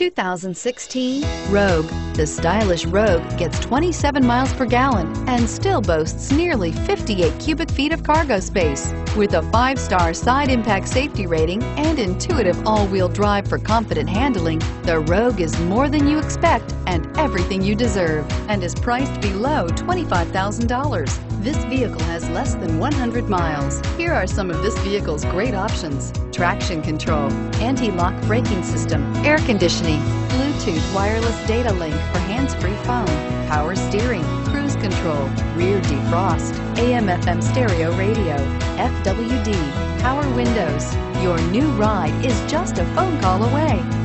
2016 Rogue. The stylish Rogue gets 27 miles per gallon and still boasts nearly 58 cubic feet of cargo space. With a 5-star side impact safety rating and intuitive all-wheel drive for confident handling, the Rogue is more than you expect and everything you deserve, and is priced below $25,000. This vehicle has less than 100 miles. Here are some of this vehicle's great options: traction control, anti-lock braking system, air conditioning, Bluetooth wireless data link for hands-free phone, power steering, cruise control, rear defrost, AM/FM stereo radio, FWD, power windows. Your new ride is just a phone call away.